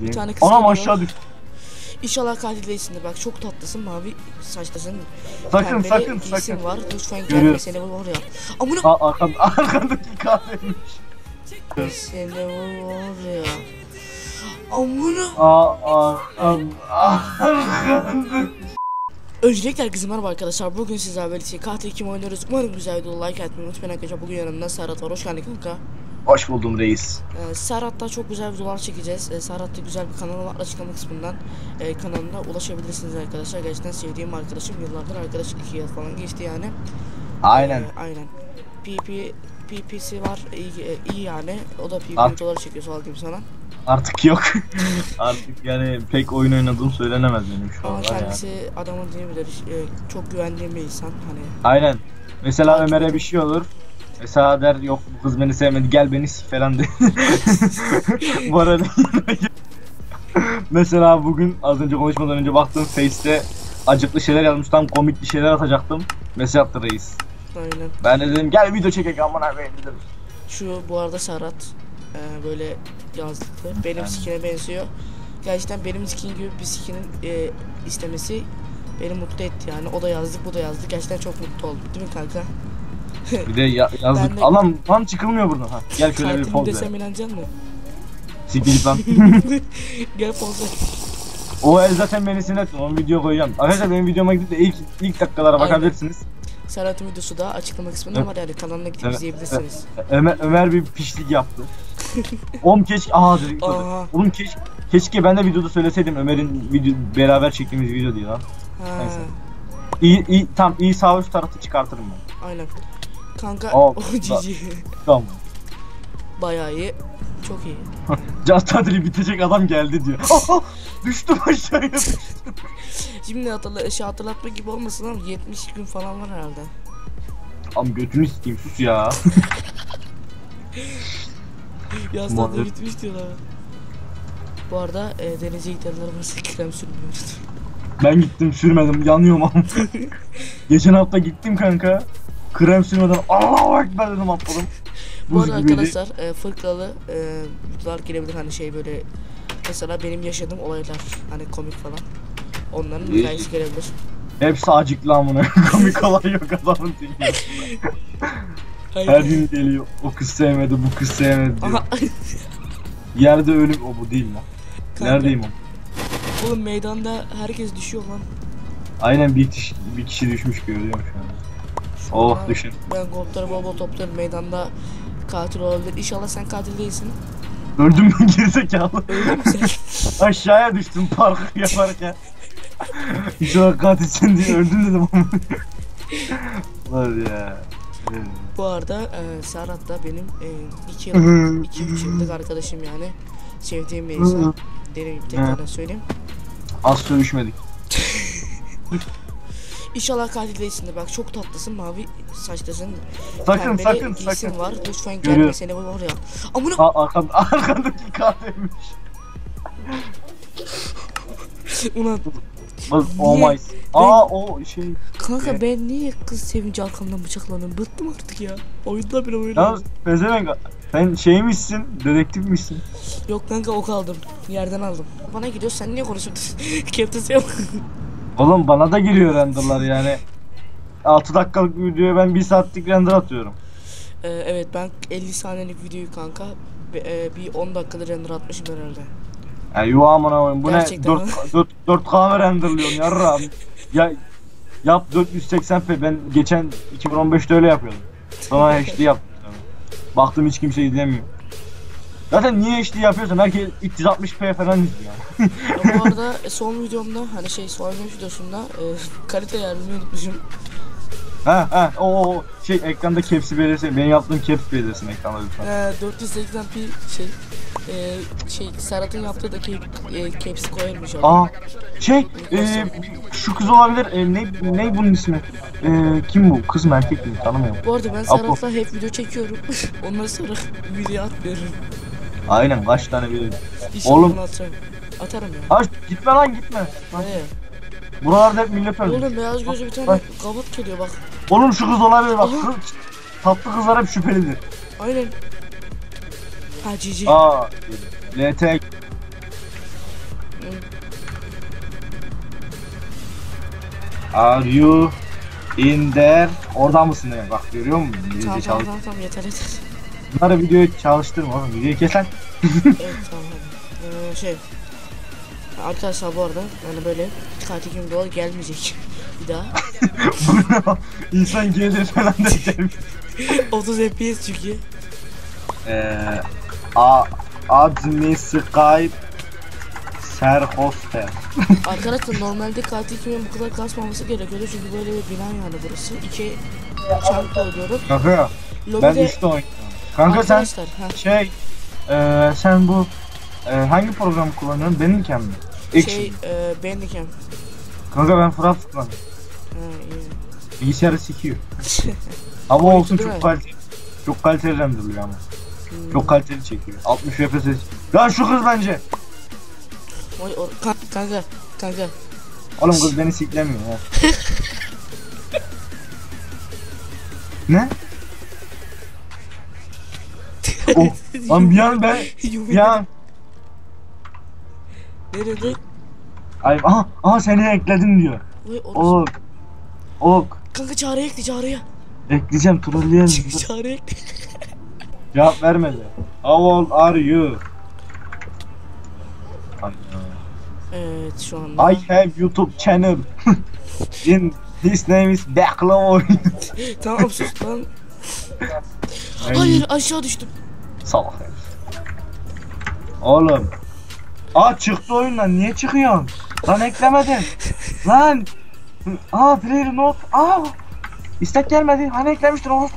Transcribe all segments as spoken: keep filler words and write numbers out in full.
Bir tane kız anam aşağı düştü. İnşallah katil değilsindir, bak çok tatlısın, mavi saçlısın. Sakın sakın sakın. Var. Lütfen gelme, seni bul oraya. Amına arkam arkandaki kahvemiş. Seni bul oraya. Amına. Aa aa. Öncelikle herkese merhaba arkadaşlar. Bugün sizlerle birlikte katil kim oynuyoruz. Umarım güzel videolar like atmayı unutmayın arkadaşlar. Bugün yanımda Serhat var. Hoş geldin kanka. Hoş buldum reis. Ee, Serhat'ta çok güzel videolar çekeceğiz. Ee, Serhat'ta güzel bir kanalı var. Açıklama kısmından e, kanalına ulaşabilirsiniz arkadaşlar. Gerçekten sevdiğim arkadaşım. Yıllardır arkadaşlık, iki yıl falan geçti yani. Aynen. Ee, aynen. P P, P P'si var. İyi, iyi yani. O da P P videoları çekiyor. Sağ olayım sana. Artık yok. Artık yani pek oyun oynadığım söylenemez benim şu an. Kendisi yani. Adamın diyebilir. E, çok güvendiğim bir insan. Hani. Aynen. Mesela Ömer'e bir şey olur. Mesela der yok bu kız beni sevmedi gel beni sik falan dedi. Bu arada mesela bugün az önce konuşmadan önce baktığım face'te acıklı şeyler yazmış, tam komik bir şeyler atacaktım. Mesaj attı reis. Aynen. Ben de dedim gel video çekek amına koyayım dedim. Şu bu arada Serhat e, böyle yazdıklı benim yani. Sikine benziyor. Gerçekten benim skin gibi bir sikinin e, istemesi beni mutlu etti yani. O da yazdık, bu da yazdık, gerçekten çok mutlu oldum değil mi kanka? Bir de ya yazdık. De... Alam tam çıkılmıyor buradan ha. Gel şöyle bir poz ver. Desem inanacak mı? Siktir lan. Gel poz ver. O el zaten beni sinir etti. Onu video koyacağım. Arkadaşlar benim videoma gidip de ilk ilk dakikalara bakabilirsiniz. Serhat'ın videosu da açıklama kısmında evet. Var yani kanalına gidip evet. İzleyebilirsiniz. Ömer, Ömer bir pişlik yaptı. Oğlum keşke aha dedik. Oğlum keşke keşke ben de videoda söyleseydim Ömer'in video beraber çektiğimiz video diye lan. Neyse. İyi iyi tam iyi sağ üst tarafı çıkartırım ben. Aynen. Kanka o cici. Tamam. Bayağı iyi. Çok iyi. Just tatili bitecek adam geldi diyor. Düştüm aşağıya düştüm. Şimdi hatırla, şey hatırlatma gibi olmasın ama yetmiş gün falan var herhalde. Am götünü sikeyim sus ya. Yaz tatili bitmiş diyorlar. Bu arada e, denize gidenler varsa krem sürmüyoruz. Ben gittim sürmedim yanıyorum ama. Geçen hafta gittim kanka. Krem sürmeden Allah'a ekber dedim atladım. Bu arada arkadaşlar e, fırkalı e, videolar gelebilir hani şey böyle mesela benim yaşadığım olaylar hani komik falan onların hikayesi gelebilir. Hepsi acıklı amına komik olay yok adamın değil. Her gün geliyor o kız sevmedi bu kız sevmedi diyor. Yerde ölüm o bu değil lan. Kanka. Neredeyim o? Oğlum meydanda herkes düşüyor lan. Aynen bir kişi, bir kişi düşmüş görüyorum şu an. Oh ben, düşün. Ben goldları bol bol toplarım meydanda katil olabilir. İnşallah sen katil değilsin. Öldüm ben gerizekalı. Öldüm sen. Aşağıya düştüm parkur yaparken. İnşallah katilsin diye öldüm dedim ama. Var ya. Bu arada e, Serhat da benim iki yıllık, iki buçuk yıllık arkadaşım yani. Sevdiğim bir insan. Derim bir tekrardan söyleyeyim. Az sövüşmedik. İnşallah katil değilsindir. Bak çok tatlısın, mavi saçlısın. Sakın sakın sakın. Var. Lütfen gelme seni bul oraya. Amına arkam arkandaki kahvemiş. Ulan. Bas oh my. Aa o şey. Kanka ne? Ben niye kız sevince arkamdan bıçaklandım? Bıktım artık ya. Oyunda bile oynuyorum. Ya pezevenk. Sen şeymişsin, dedektifmişsin. Yok kanka ok aldım. Yerden aldım. Bana gidiyor. Sen niye konuşuyorsun? Keptesi yok. Oğlum bana da giriyor renderlar yani. altı dakikalık videoya ben bir saatlik render atıyorum. Ee, evet ben elli saniyelik videoyu kanka e, bir on dakikada render atmışım herhalde. Ya yuva amına koyayım bu gerçekten ne dört K mı renderliyorsun yarram. Ya yap dört yüz seksen p ben geçen iki bin on beşte öyle yapıyordum. Sonra H D yaptım. Baktım hiç kimse izlemiyor. Zaten niye H D yapıyorsun? Herkes üç yüz altmış p falan izliyor. Ya bu arada son videomda hani şey son videosunda e, kalite yardımını unutmuşum. Ha ha o şey ekranda caps'i belirsin. Benim yaptığım caps'i belirsin ekranda lütfen. Ee, dört yüz seksen p şey e, şey Serhat'ın yaptığı da e, caps'i koyarmış abi. Aa şey e, şu kız olabilir. E, ne ne bunun ismi? E, kim bu? Kız mı erkek mi? Tanımıyorum. Bu arada ben Serhat'la hep video çekiyorum. Ondan sonra video atmıyorum. Aynen kaç tane video. Oğlum atarım. Atarım ya. Hayır gitme lan gitme. Hayır. Buralarda hep millet öldü. Oğlum beyaz gözü bir tane kabut geliyor bak. Oğlum şu kız olabilir bak. Kız, tatlı kızlar hep şüphelidir. Aynen. Ha cici. Aa. L T Are you in there? Oradan mısın demek? Bak görüyor musun? Tamam tamam tamam yeter yeter. Bunları videoyu çalıştırma oğlum, videoyu kesen. Evet tamam hadi. Ee, şey arkadaşlar bu arada yani böyle katil kim doğal gelmeyecek bir daha. İnsan gelir falan dedim. otuz F P S çünkü. Eee A Admi Skype Serhoster. Arkadaşlar normalde katil kimin bu kadar kasmaması gerekiyor çünkü böyle bir bina yani burası. İki çarpı oluyorum. Kanka ben işte oynadım. Kanka sen heh. şey e, sen bu e, hangi programı kullanıyorsun? Benimken mi? Action. Şey e, benimken. Kanka ben Fırat kullanıyorum. Bilgisayarı sikiyor. Ama olsun çok kaliteli. Çok kaliteli renderlıyor ama. Hmm. Çok kaliteli çekiyor. altmış F P S. Lan şu kız bence. Oy or kanka kanka. Oğlum kız beni siklemiyor ha. Ne? Oh, lan bir an ben bir an. Nerede? Ay aha aha seni ekledim diyor. Oy or ok. Ok. Kanka çağrıya ekle çağrıya. Ekleyeceğim trolleyeyim. Çağrıya ekle. Cevap vermedi. How old are you? Evet şu anda. I have YouTube channel. In this name is Baklava. Tamam sus lan. Hayır aşağı düştüm. Salak herif. Oğlum. Aa çıktı oyundan, niye çıkıyorsun? Lan eklemedin. Lan. Aa player not. Aa. İstek gelmedi. Hani eklemiştin onu.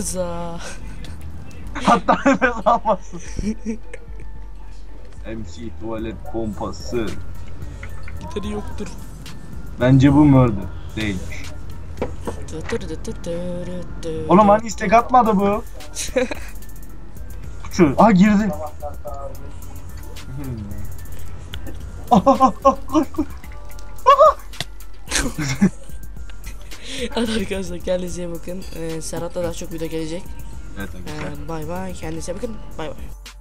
Za. Hatta nefes almasın. M C tuvalet pompası. Gideri yoktur. Bence bu murder değilmiş. Oğlum hani istek atmadı bu. Şu, aha girdi. Arkadaşlar kendinize bakın. Ee, Serhat'la daha çok video gelecek. Evet, ee, bay bay. Kendinize bakın. Bay bay.